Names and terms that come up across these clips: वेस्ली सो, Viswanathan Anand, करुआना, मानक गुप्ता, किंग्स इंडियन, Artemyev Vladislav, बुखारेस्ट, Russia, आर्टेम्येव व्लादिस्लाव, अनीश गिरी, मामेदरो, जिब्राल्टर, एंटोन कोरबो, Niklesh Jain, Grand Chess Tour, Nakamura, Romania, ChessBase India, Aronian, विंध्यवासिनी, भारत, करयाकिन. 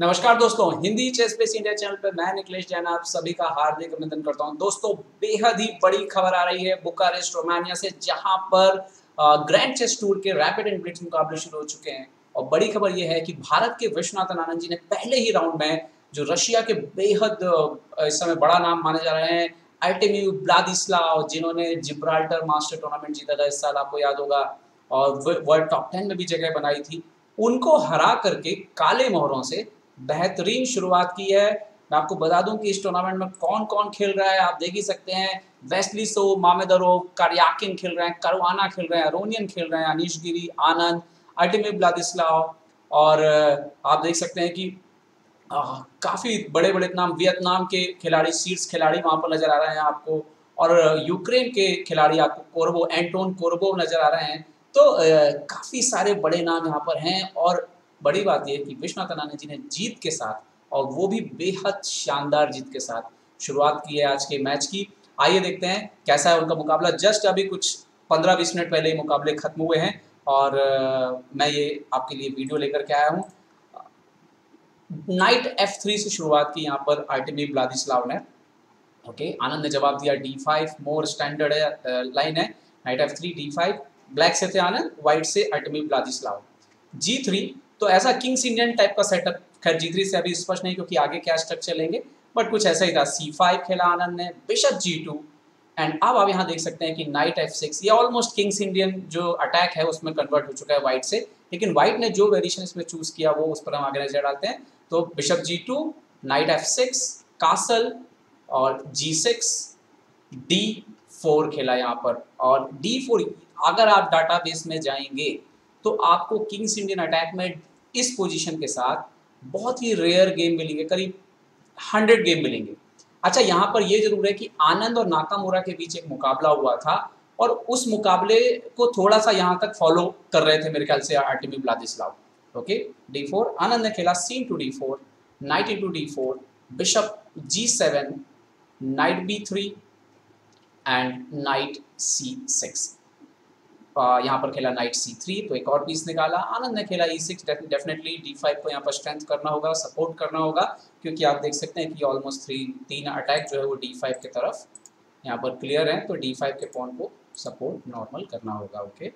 नमस्कार दोस्तों, Hindi ChessBase India channel पर मैं निकलेश जैन आप सभी का हार्दिक अभिनंदन करता हूं। दोस्तों, बेहद ही बड़ी खबर आ रही है बुखारेस्ट रोमानिया से, जहां पर ग्रैंड चेस टूर के रैपिड एंड ब्लिट्स मुकाबले शुरू हो चुके हैं। और बड़ी खबर यह है कि भारत के विश्वनाथन आनंद जी ने पहले ही राउंड में जो रशिया के बेहद इस समय बड़ा नाम माने जा रहे हैं आर्टेम्येव व्लादिस्लाव, जिन्होंने जिब्राल्टर मास्टर टूर्नामेंट जीता था इस साल, आपको याद होगा, और वर्ल्ड टॉप 10 में भी जगह बनाई थी, उनको हरा करके काले मोहरों से बेहतरीन शुरुआत की है। मैं आपको बता दूं कि इस टूर्नामेंट में कौन कौन खेल रहा है, आप देख ही सकते हैं। वेस्ली सो, मामेदरो, करयाकिन खेल रहे हैं, करुआना खेल रहे हैं, अरोनियन खेल रहे हैं, अनीश गिरी, आनंद, आर्टेम्येव व्लादिस्लाव, और आप देख सकते हैं कि काफ़ी बड़े बड़े नाम, वियतनाम के खिलाड़ी, सीड्स खिलाड़ी वहाँ पर नज़र आ रहे हैं आपको, और यूक्रेन के खिलाड़ी आपको कोरबो, एंटोन कोरबो नज़र आ रहे हैं। तो काफ़ी सारे बड़े नाम यहाँ पर हैं। और बड़ी बात यह कि विश्वनाथन आनंद जी ने जीत के साथ, और वो भी बेहद शानदार जीत के साथ शुरुआत की है आज के मैच की। आइए देखते हैं कैसा है उनका मुकाबला। जस्ट अभी कुछ 15-20 मिनट पहले ही मुकाबले खत्म हुए हैं, और मैं ये आपके लिए वीडियो लेकर के आया हूँ। नाइट F3 से शुरुआत की यहाँ पर आर्टेम्येव व्लादिस्लाव ने। ओके, आनंद ने जवाब दिया D5, मोर स्टैंडर्ड है लाइन है, नाइट F3 D5। ब्लैक से थे आनंद, वाइट से आर्टेम्येव व्लादिस्लाव। G3, तो ऐसा किंग्स इंडियन टाइप का सेटअप, खैर G3 से अभी स्पष्ट नहीं क्योंकि आगे क्या स्ट्रक्चर लेंगे, बट कुछ ऐसा ही था। C5 खेला आनंद ने, बिशप G2, एंड अब आप यहाँ देख सकते हैं कि नाइट F6, ये ऑलमोस्ट किंग्स इंडियन जो अटैक है उसमें कन्वर्ट हो चुका है वाइट से, लेकिन वाइट ने जो वेरिएशन इसमें चूज़ किया वो उस पर हम आगे नजर डालते हैं। तो bishop G2, night F6, castle, और G6, D4 खेला यहाँ पर। और D4, अगर आप डाटाबेस में जाएंगे तो आपको किंग्स इंडियन अटैक में इस पोजीशन के साथ बहुत ही रेयर गेम मिलेंगे, करीब 100 गेम मिलेंगे। अच्छा, यहाँ पर ये जरूर है कि आनंद और नाकामुरा के बीच एक मुकाबला हुआ था, और उस मुकाबले को थोड़ा सा यहाँ तक फॉलो कर रहे थे मेरे ख्याल से आर्टेम्येव व्लादिस्लाव। ओके, D4, आनंद ने खेला C2D4, knight E2D4, bishop G7, knight B3 and knight C6। यहाँ पर खेला नाइट C3, तो एक और पीस निकाला। आनंद ने खेला E6, डेफिनेटली D5 को यहाँ पर स्ट्रेंथ करना होगा, सपोर्ट करना होगा, क्योंकि आप देख सकते हैं कि ऑलमोस्ट तीन अटैक जो है वो D5 के तरफ यहाँ पर क्लियर है, तो D5 के पॉन को सपोर्ट नॉर्मल करना होगा। ओके,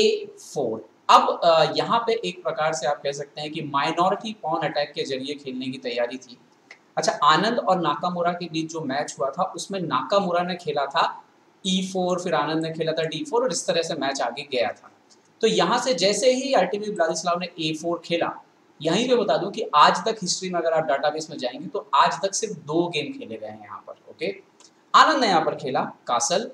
A4, अब यहाँ पे एक प्रकार से आप कह सकते हैं कि माइनॉरिटी पॉन अटैक के जरिए खेलने की तैयारी थी। अच्छा, आनंद और नाकामुरा के बीच जो मैच हुआ था उसमें नाकामुरा ने खेला था E4, फिर आनंद ने खेला था D4, और इस तरह से मैच आगे गया था। तो यहाँ से जैसे ही आर्टेम्येव व्लादिस्लाव ने A4 खेला, यहीं पे बता दूं कि आज तक हिस्ट्री में अगर आप डाटाबेस में जाएंगे तो आज तक सिर्फ 2 गेम खेले गए हैं यहाँ पर। ओके, आनंद ने यहाँ पर खेला कासल,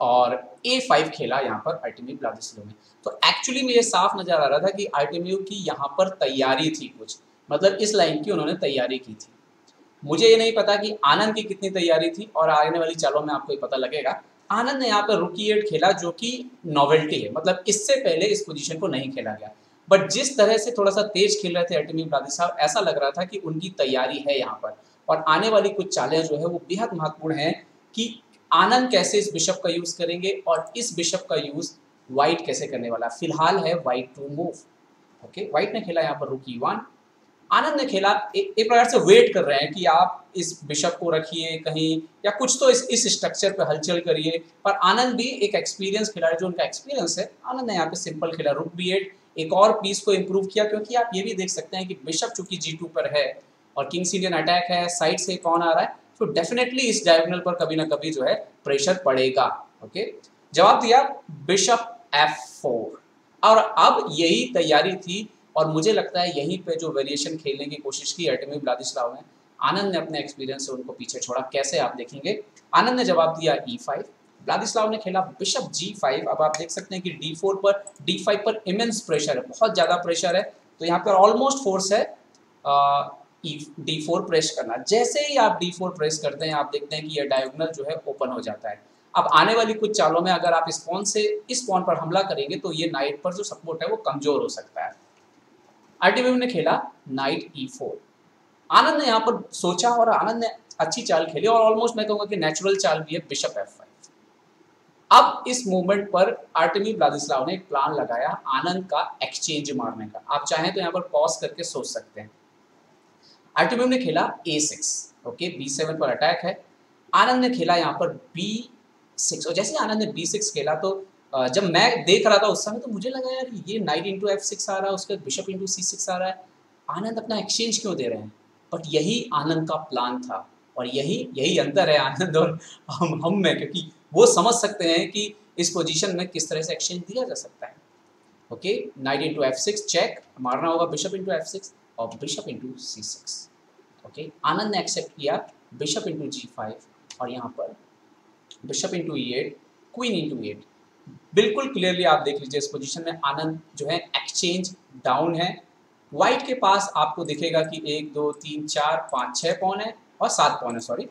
और A5 खेला यहाँ पर आर्टेम्येव व्लादिस्लाव ने। तो एक्चुअली में ये साफ नजर आ रहा था कि आर्टेम्येव की यहाँ पर तैयारी थी, कुछ मतलब इस लाइन की उन्होंने तैयारी की थी। मुझे ये नहीं पता कि आनंद की कितनी तैयारी थी, और आने वाली चालों में आपको ये पता लगेगा। आनंद ने यहाँ पर रुकी 8 खेला, जो कि नॉवेल्टी है, मतलब इससे पहले इस पोजीशन को नहीं खेला गया, बट जिस तरह से थोड़ा सा तेज खेल रहे थे आर्टेम्येव व्लादिस्लाव, ऐसा लग रहा था कि उनकी तैयारी है यहाँ पर। और आने वाली कुछ चालें जो है वो बेहद महत्वपूर्ण है कि आनंद कैसे इस बिशप का यूज़ करेंगे, और इस बिशप का यूज़ वाइट कैसे करने वाला। फिलहाल है white to move. Okay, white ने खेला यहाँ पर रुकी 1, आनंद ने खेला, एक प्रकार से वेट कर रहे हैं कि आप इस बिशप को रखिए कहीं, या कुछ तो इस स्ट्रक्चर पे हलचल करिए। पर आनंद भी एक एक्सपीरियंस खिलाड़ी, जो उनका एक्सपीरियंस है, आनंद ने यहाँ पे सिंपल खेला रुक B8, एक और पीस को इम्प्रूव किया, क्योंकि आप ये भी देख सकते हैं कि बिशप चूंकि G2 पर है और किंग्स इंडियन अटैक है, साइड से कौन आ रहा है, तो डेफिनेटली इस डायगोनल पर कभी ना कभी जो है प्रेशर पड़ेगा। ओके, जवाब दिया बिशप F4, और अब यही तैयारी थी, और मुझे लगता है यहीं पे जो वेरिएशन खेलने की कोशिश की आर्टेम्येव व्लादिस्लाव ने, आनंद ने अपने एक्सपीरियंस से उनको पीछे छोड़ा। कैसे, आप देखेंगे। आनंद ने जवाब दिया E5, व्लादिस्लाव ने खेला बिशप G5। अब आप देख सकते हैं कि D4 पर, D5 पर इमेंस प्रेशर है, बहुत ज़्यादा प्रेशर है, तो यहाँ पर ऑलमोस्ट फोर्स है D4 प्रेस करना। जैसे ही आप D4 प्रेस करते हैं, आप देखते हैं कि यह डायगोनल जो है ओपन हो जाता है। अब आने वाली कुछ चालों में अगर आप इस पॉन पर हमला करेंगे तो ये नाइट पर जो सपोर्ट है वो कमज़ोर हो सकता है। आर्टेम्येव ने खेला नाइट E4, आनंद ने यहाँ पर सोचा, और आनंद ने अच्छी चाल खेली, और ऑलमोस्ट मैं कहूँगा कि नेचुरल चाल भी है बिशप F5। अब इस मूवमेंट पर आर्टेम्येव व्लादिस्लाव ने एक प्लान लगाया आनंद का एक्सचेंज मारने का। आप चाहें तो यहाँ पर पॉज करके सोच सकते हैं। आर्टेम्येव ने खेला A6, ओके, B7 पर अटैक है। आनंद ने खेला यहाँ पर B6, और जैसे आनंद ने B6 खेला तो जब मैं देख रहा था उस समय तो मुझे लगा यार ये नाइट इंटू F6 आ रहा है, उसके बाद बिशप इंटू C6 आ रहा है, आनंद अपना एक्सचेंज क्यों दे रहे हैं? बट यही आनंद का प्लान था और यही अंतर है आनंद और हम में, क्योंकि वो समझ सकते हैं कि इस पोजीशन में किस तरह से एक्सचेंज दिया जा सकता है। Okay, knight into F6 check मारना होगा, बिशप इंटू F6 और bishop into C6। Okay, Anand ने एक्सेप्ट किया बिशप इंटू G5 और यहाँ पर bishop into E8, queen into E8। बिल्कुल क्लियरली आप देख लीजिए इस पोजीशन में आनंद जो है एक्सचेंज डाउन है। वाइट के पास आपको दिखेगा कि 1 2 3 4 5 6 पॉन है और 7 पॉन है, सॉरी,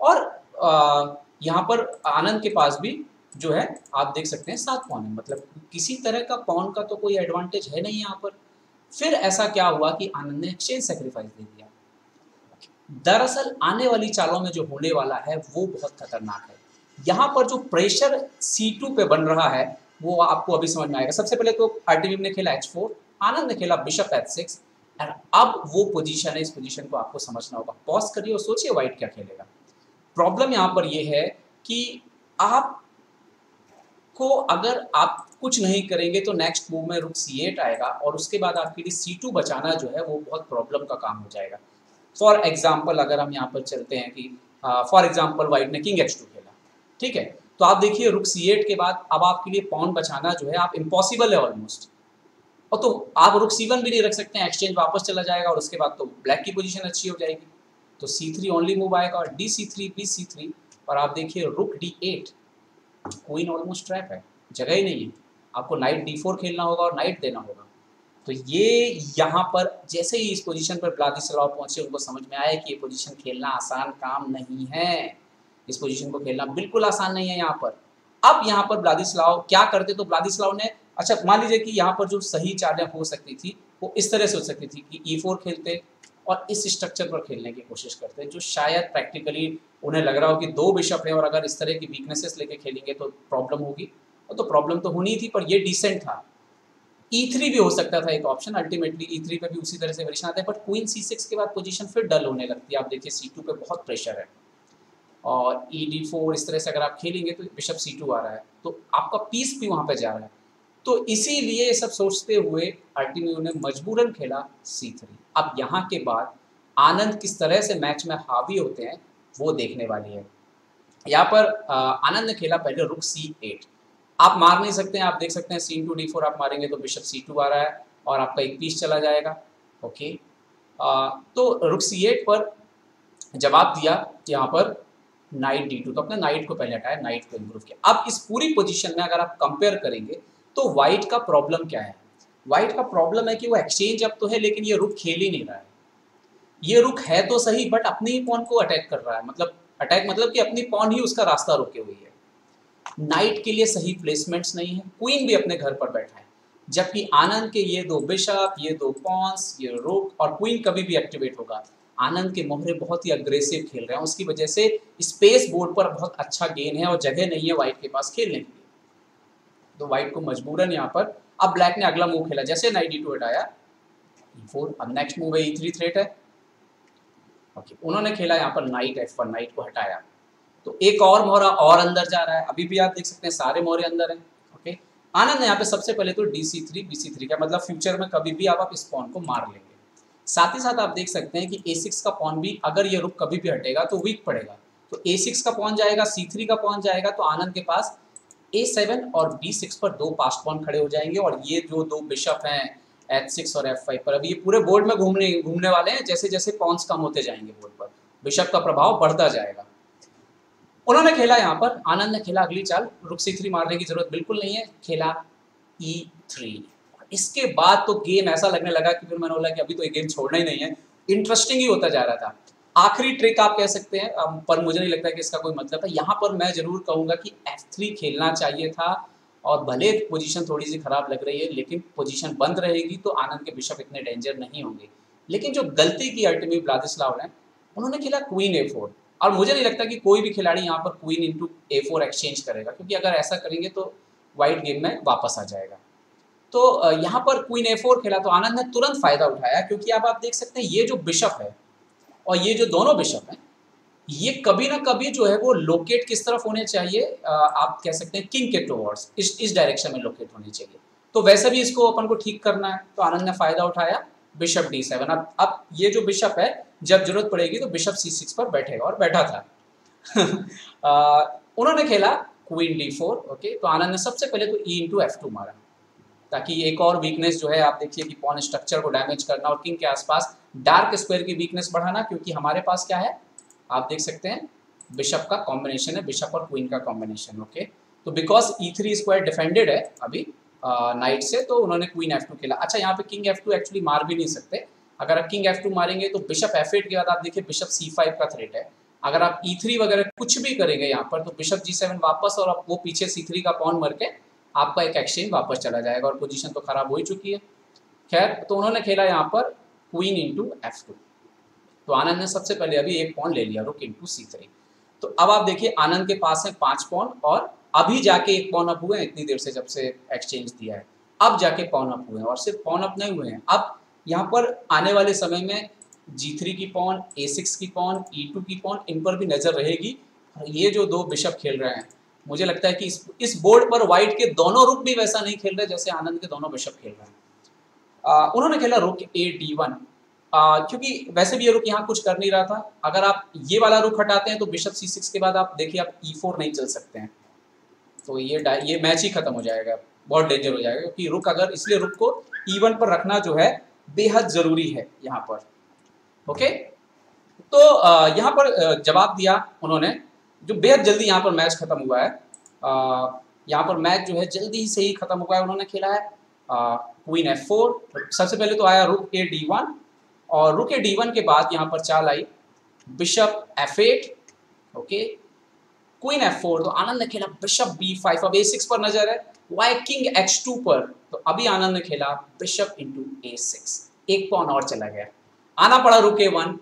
और यहाँ पर आनंद के पास भी जो है आप देख सकते हैं 7 पॉन है, मतलब किसी तरह का पॉन का तो कोई एडवांटेज है नहीं यहाँ पर। फिर ऐसा क्या हुआ कि आनंद ने एक्सचेंज सेक्रीफाइस दे दिया। दरअसल आने वाली चालों में जो होने वाला है वो बहुत खतरनाक है। यहाँ पर जो प्रेशर C2 पे बन रहा है वो आपको अभी समझ में आएगा। सबसे पहले तो आर्टेम्येव ने खेला H4, आनंद ने खेला बिशप H6, और अब वो पोजीशन है, इस पोजीशन को आपको समझना होगा। पॉज करिए और सोचिए वाइट क्या खेलेगा। प्रॉब्लम यहाँ पर ये है कि आपको अगर आप कुछ नहीं करेंगे तो नेक्स्ट मूव में रुक C8 आएगा और उसके बाद आपके लिए C2 बचाना जो है वो बहुत प्रॉब्लम का काम हो जाएगा। फॉर एग्जाम्पल अगर हम यहाँ पर चलते हैं कि फॉर एग्जाम्पल वाइट ने किंग H2 खेला, ठीक है, तो आप देखिए रुक C8 के बाद अब आपके लिए पॉन बचाना जो है आप इम्पॉसिबल है ऑलमोस्ट, और तो आप रुक C1 भी नहीं रख सकते हैं, एक्सचेंज वापस चला जाएगा और उसके बाद तो ब्लैक की पोजीशन अच्छी हो जाएगी। तो C3 ओनली मूव आएगा और DC3 BC3 और आप देखिए रुक D8, क्वीन ऑलमोस्ट ट्रैप है, जगह ही नहीं है, आपको नाइट D4 खेलना होगा और नाइट देना होगा। तो ये यहाँ पर जैसे ही इस पोजीशन पर व्लादिस्लाव पहुंचे उनको समझ में आया कि ये पोजीशन खेलना आसान काम नहीं है, इस पोजीशन को खेलना बिल्कुल आसान नहीं है यहाँ पर। अब यहाँ पर व्लादिस्लाव क्या करते, तो व्लादिस्लाव ने, अच्छा मान लीजिए कि यहाँ पर जो सही चालें हो सकती थी वो इस तरह से हो सकती थी कि E4 खेलते और इस स्ट्रक्चर पर खेलने की कोशिश करते, जो शायद प्रैक्टिकली उन्हें लग रहा हो कि 2 बिशप हैं और अगर इस तरह की वीकनेसेस लेके खेलेंगे तो प्रॉब्लम होगी, और तो प्रॉब्लम तो होनी थी, पर यह डिसेंट था। E3 भी हो सकता था एक ऑप्शन, अल्टीमेटली E3 पे भी उसी तरह से वेरिएशन आता है, बट क्वीन C6 के बाद पोजीशन फिर डल होने लगती है। आप देखिए C2 पे बहुत प्रेशर है और ED4 इस तरह से अगर आप खेलेंगे तो बिशप C2 आ रहा है, तो आपका पीस भी वहाँ पे जा रहा है। तो इसीलिए सब सोचते हुए आर्टेम्येव ने मजबूरन खेला C3। अब यहाँ के बाद आनंद किस तरह से मैच में हावी होते हैं वो देखने वाली है। यहाँ पर आनंद ने खेला पहले रुक C8, आप मार नहीं सकते हैं, आप देख सकते हैं C2 D4 आप मारेंगे तो बिशप C2 आ रहा है और आपका एक पीस चला जाएगा। ओके, तो रुक C8 पर जवाब दिया यहाँ पर नाइट D2, तो अपने नाइट को पहले हटाया, नाइट को इम्प्रूव किया। अब इस पूरी पोजीशन में अगर आप कंपेयर करेंगे तो वाइट का प्रॉब्लम क्या है? वाइट का प्रॉब्लम है कि वो एक्सचेंज अब तो है लेकिन ये रुक खेल ही नहीं रहा है, ये रुक है तो सही बट अपने ही पॉन को अटैक कर रहा है, मतलब अटैक मतलब कि अपनी पॉन ही उसका रास्ता रोके हुई है। नाइट के लिए सही प्लेसमेंट्स नहीं है, क्वीन भी अपने घर पर बैठा है, जबकि आनंद के ये 2 बिशप, ये 2 पॉन्स, ये रुक और क्वीन कभी भी एक्टिवेट होगा। आनंद के मोहरे बहुत ही अग्रेसिव खेल रहे हैं, उसकी वजह से स्पेस बोर्ड पर बहुत अच्छा गेन है और जगह नहीं है वाइट के पास खेलने के लिए, तो वाइट को मजबूरन यहाँ पर। अब ब्लैक ने अगला मूव खेला, जैसे नाइट D2 हटाया E4, अब नेक्स्ट मूव है E3 थ्रेट है। ओके, उन्होंने खेला यहाँ पर नाइट F1, नाइट को हटाया तो एक और मोहरा और अंदर जा रहा है, अभी भी आप देख सकते हैं सारे मोहरे अंदर हैं। ओके, आनंद यहाँ पे सबसे पहले तो DC3 BC3 का, मतलब फ्यूचर में कभी भी आप इस पॉन को मार लेंगे। साथ ही साथ आप देख सकते हैं कि A6 का पॉन भी, अगर ये रुक कभी भी हटेगा तो वीक पड़ेगा, तो A6 का पॉन जाएगा, C3 का पॉन जाएगा, तो आनंद के पास A7 और B6 पर 2 पास्ट पॉन खड़े हो जाएंगे और ये जो 2 बिशप हैं H6 और F5 पर, अब ये पूरे बोर्ड में घूमने वाले हैं। जैसे जैसे पॉन्स कम होते जाएंगे बोर्ड पर बिशप का प्रभाव बढ़ता जाएगा। उन्होंने खेला यहाँ पर, आनंद ने खेला अगली चाल, रुक C3 मारने की जरूरत बिल्कुल नहीं है, खेला E3। इसके बाद तो गेम ऐसा लगने लगा कि फिर मैंने बोला कि अभी तो ये गेम छोड़ना ही नहीं है, इंटरेस्टिंग ही होता जा रहा था। आखिरी ट्रिक आप कह सकते हैं, पर मुझे नहीं लगता कि इसका कोई मतलब है। यहाँ पर मैं जरूर कहूँगा कि F3 खेलना चाहिए था, और भले पोजीशन थोड़ी सी खराब लग रही है लेकिन पोजीशन बंद रहेगी तो आनंद के बिशप इतने डेंजर नहीं होंगे। लेकिन जो गलती की आर्टेम्येव व्लादिस्लाव ने, उन्होंने खेला क्वीन A4। और मुझे नहीं लगता कि कोई भी खिलाड़ी यहाँ पर क्वीन इंटू A4 एक्सचेंज करेगा, क्योंकि अगर ऐसा करेंगे तो वाइट गेम में वापस आ जाएगा। तो यहाँ पर क्वीन A4 खेला तो आनंद ने तुरंत फ़ायदा उठाया, क्योंकि अब आप देख सकते हैं ये जो बिशप है और ये जो दोनों बिशप हैं ये कभी ना कभी जो है वो लोकेट किस तरफ होने चाहिए, आप कह सकते हैं किंग के टूवर्ड्स, इस डायरेक्शन में लोकेट होने चाहिए। तो वैसे भी इसको अपन को ठीक करना है, तो आनंद ने फ़ायदा उठाया बिशप D7। अब ये जो बिशप है जब जरूरत पड़ेगी तो बिशप C6 पर बैठेगा और बैठा था। उन्होंने खेला क्वीन D4, ओके, तो आनंद ने सबसे पहले तो E इंटू F2 मारा, ताकि एक और वीकनेस जो है आप देखिए कि पॉन स्ट्रक्चर को डैमेज करना और किंग के आसपास डार्क स्क्वायर की वीकनेस बढ़ाना, क्योंकि हमारे पास क्या है आप देख सकते हैं बिशप का कॉम्बिनेशन है, बिशप और क्वीन का कॉम्बिनेशन, ओके। तो बिकॉज E3 स्क्वायर डिफेंडेड है अभी नाइट से, तो उन्होंने क्वीन F2 खेला। अच्छा, यहाँ पे किंग F2 एक्चुअली मार भी नहीं सकते, अगर आप किंग F2 मारेंगे तो बिशप F8 के बाद आप देखिए बिशप C5 का थ्रेट है। अगर आप E3 वगैरह कुछ भी करेंगे यहाँ पर तो बिशप G7 वापस और आप वो पीछे C3 का पॉन मर के आपका एक एक्सचेंज वापस चला जाएगा और पोजीशन तो खराब हो ही चुकी है। खैर, तो उन्होंने खेला यहाँ पर क्वीन इंटू F2, तो आनंद ने सबसे पहले अभी एक पॉन ले लिया रुक इंटू C3। तो अब आप देखिए आनंद के पास है 5 पॉन और अभी जाके एक पॉन अप हुए हैं, इतनी देर से जब से एक्सचेंज दिया है अब जाके पॉन अप हुए हैं, और सिर्फ पॉन अप नहीं हुए हैं, अब यहाँ पर आने वाले समय में G3 की पॉन, A6 की पॉन, E2 की पॉन, इन पर भी नज़र रहेगी। और ये जो दो बिशप खेल रहे हैं मुझे लगता है कि इस बोर्ड पर वाइट के दोनों रुक भी वैसा नहीं खेल रहे जैसे आनंद के दोनों बिशप खेल रहे हैं। उन्होंने खेला रुक AD1, क्योंकि वैसे भी ये रुक यहाँ कुछ कर नहीं रहा था। अगर आप ये वाला रुक हटाते हैं तो बिशप C6 के बाद आप देखिए आप E4 नहीं चल सकते हैं, तो ये मैच ही खत्म हो जाएगा, बहुत डेंजर हो जाएगा, क्योंकि रुक अगर इसलिए रुक को E1 पर रखना जो है बेहद ज़रूरी है यहाँ पर, ओके। तो यहाँ पर जवाब दिया उन्होंने, जो बेहद जल्दी यहाँ पर मैच खत्म हुआ है, यहाँ पर मैच जो है जल्दी से ही खत्म हुआ है। उन्होंने खेला है क्वीन F4, सबसे पहले तो आया रुक AD1 और रुक AD1 के बाद यहाँ पर चाल आई bishop F8, okay, queen F4, तो आनंद ने खेला बिशप B5। अब A6 पर नजर है, वाई किंग H2 पर, तो अभी आनंद ने खेला बिशप इंटू A6, एक पॉन और चला गया, आना पड़ा रुक A1,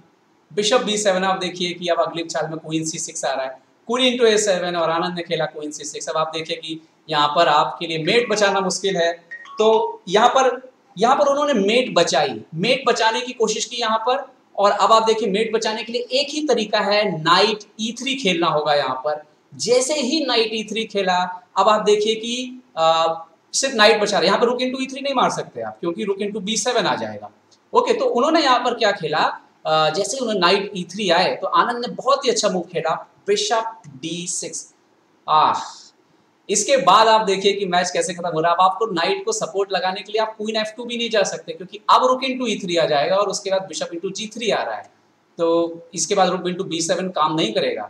बिशप B7। आप देखिए कि अब अगले चाल में क्वीन C6 आ रहा है, क्वीन इंटू A7 और आनंद ने खेला क्वीन C6। अब आप देखिए कि यहाँ पर आपके लिए मेट बचाना मुश्किल है, तो यहाँ पर उन्होंने मेट बचाने की कोशिश की यहाँ पर, और अब आप देखिए मेट बचाने के लिए एक ही तरीका है, नाइट E3 खेलना होगा यहाँ पर। जैसे ही नाइट E3 खेला, अब आप देखिए कि सिर्फ नाइट बचा रहे, यहाँ पर रुक इंटू E3 नहीं मार सकते आप, क्योंकि रुक इंटू B7 आ जाएगा, ओके। तो उन्होंने यहाँ पर क्या खेला, जैसे उन्होंने नाइट E3 आए तो आनंद ने बहुत ही अच्छा मूव खेला बिशप D6। इसके बाद आप देखिए कि मैच कैसे खत्म हो रहा है। अब आपको नाइट को सपोर्ट लगाने के लिए आप क्वीन F2 भी नहीं जा सकते, क्योंकि अब रुक इंटू E3 आ जाएगा और उसके बाद बिशप इंटू G3 आ रहा है, तो इसके बाद रुक इंटू B7 काम नहीं करेगा,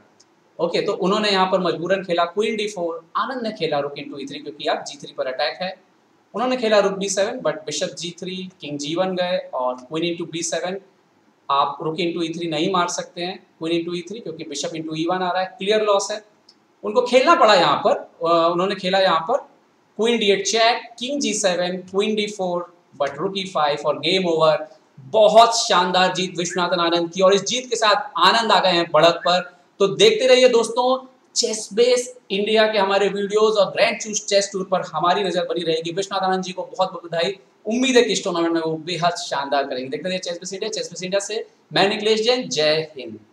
ओके। तो उन्होंने यहाँ पर मजबूरन खेला क्वीन D4, आनंद ने खेला रुक इंटू E3, क्योंकि अब G3 पर अटैक है। उन्होंने खेला रुक B7 but bishop G3, king G1 गए और क्वीन इंटू B7। आप रुक इंटू E3 नहीं मार सकते हैं, क्वीन इंटू E3, क्योंकि बिशप इंटू E1 आ रहा है, क्लियर लॉस है। उनको खेलना पड़ा यहाँ पर, उन्होंने खेला यहाँ पर queen D8 check, king G7, queen D4 but रुक E5 और गेम ओवर। बहुत शानदार जीत विश्वनाथन आनंद की, और इस जीत के साथ आनंद आ गए हैं बढ़त पर। तो देखते रहिए दोस्तों चेसबेस इंडिया के हमारे वीडियोस, और ग्रैंड चेस टूर पर हमारी नज़र बनी रहेगी। विश्वनाथ आनंद जी को बहुत बहुत बधाई, उम्मीद है कि इस टूर्नामेंट में वो बेहद शानदार करेंगे। देखते रहिए चेसबेस इंडिया से मैं निकलेश जैन, जय हिंद।